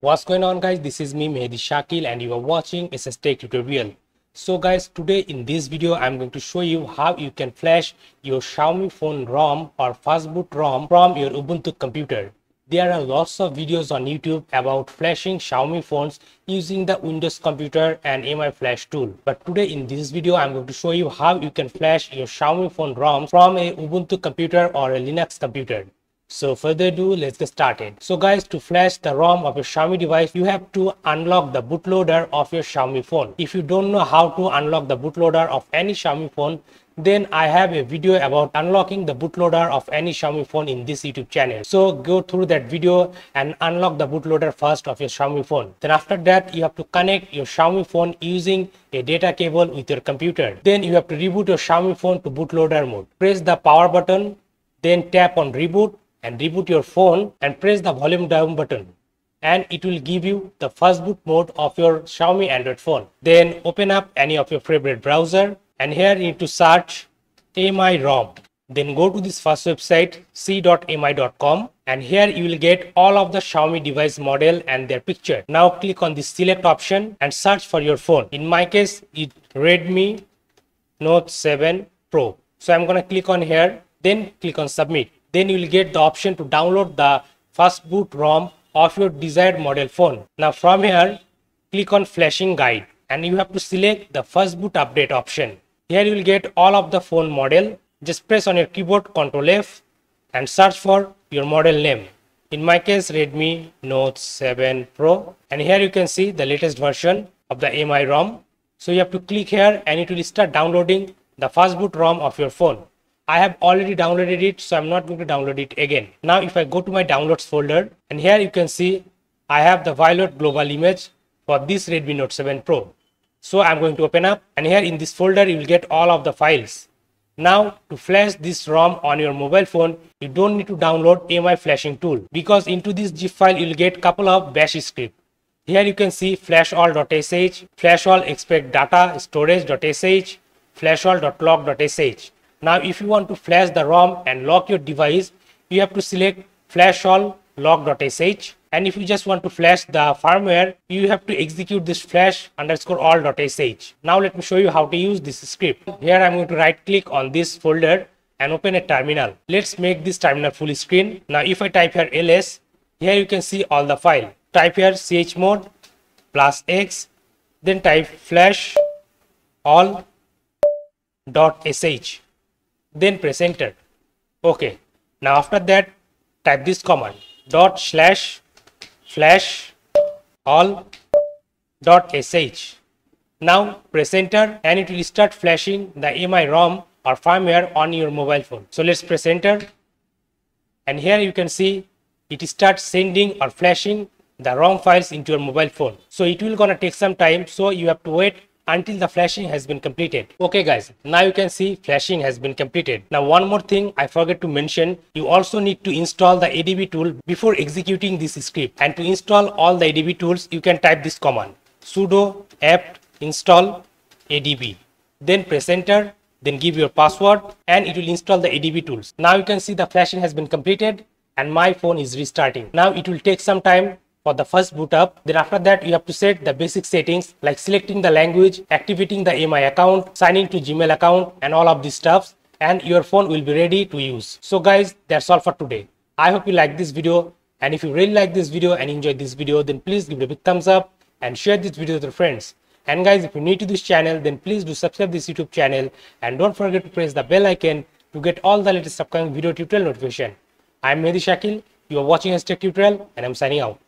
What's going on, guys? This is me, Mehedi Shakil, and you are watching SSTec Tutorial. So guys, today in this video I'm going to show you how you can flash your Xiaomi phone ROM or fastboot ROM from your Ubuntu computer. There are lots of videos on YouTube about flashing Xiaomi phones using the Windows computer and MI flash tool. But today in this video I'm going to show you how you can flash your Xiaomi phone ROM from a Ubuntu computer or a Linux computer. So further ado, let's get started. So guys, to flash the ROM of your Xiaomi device, you have to unlock the bootloader of your Xiaomi phone. If you don't know how to unlock the bootloader of any Xiaomi phone, then I have a video about unlocking the bootloader of any Xiaomi phone in this YouTube channel. So go through that video and unlock the bootloader first of your Xiaomi phone. Then after that, you have to connect your Xiaomi phone using a data cable with your computer. Then you have to reboot your Xiaomi phone to bootloader mode. Press the power button, then tap on reboot and reboot your phone, and press the volume down button, and it will give you the fastboot mode of your Xiaomi Android phone. Then open up any of your favorite browser, and here you need to search MI ROM. Then go to this first website, c.mi.com, and here you will get all of the Xiaomi device model and their picture. Now click on the select option and search for your phone. In my case, it's Redmi Note 7 Pro. So I'm gonna click on here, then click on submit. Then you will get the option to download the fastboot ROM of your desired model phone. Now from here, click on flashing guide, and you have to select the fastboot update option. Here you will get all of the phone model. Just press on your keyboard Ctrl F and search for your model name. In my case, Redmi Note 7 Pro, and here you can see the latest version of the MI ROM. So you have to click here and it will start downloading the fastboot ROM of your phone. I have already downloaded it, so I'm not going to download it again. Now if I go to my downloads folder, and here you can see I have the Violet global image for this Redmi Note 7 Pro. So I'm going to open up, and here in this folder you will get all of the files. Now to flash this ROM on your mobile phone, you don't need to download MI flashing tool, because into this zip file you will get couple of bash script. Here you can see flash_all.sh, flash_all expect data storage.sh, flash_all.lock.sh. Now if you want to flash the ROM and lock your device, you have to select flash_all_lock.sh, and if you just want to flash the firmware, you have to execute this flash_all.sh. Now let me show you how to use this script. Here I'm going to right click on this folder and open a terminal. Let's make this terminal full screen. Now if I type here ls, here you can see all the file. Type here chmod +x, then type flash_all.sh. Then press enter. Okay, now after that type this command /flash_all.sh. now press enter and it will start flashing the MI ROM or firmware on your mobile phone. So let's press enter, and here you can see it starts sending or flashing the ROM files into your mobile phone. So it will gonna take some time, so you have to wait until the flashing has been completed. Okay guys, now you can see flashing has been completed. Now one more thing I forgot to mention, you also need to install the ADB tool before executing this script. And to install all the ADB tools, you can type this command sudo apt install ADB. Then press enter, then give your password, and it will install the ADB tools. Now you can see the flashing has been completed and my phone is restarting. Now it will take some time for the first boot up. Then after that you have to set the basic settings like selecting the language, activating the MI account, signing to Gmail account, and all of these stuffs, and your phone will be ready to use. So guys, that's all for today. I hope you like this video, and if you really like this video and enjoyed this video, then please give it a big thumbs up and share this video with your friends. And guys, if you're new to this channel, then please do subscribe this YouTube channel, and don't forget to press the bell icon to get all the latest upcoming video tutorial notification. I'm Mehedi Shakil, you are watching SSTec Tutorial, and I'm signing out.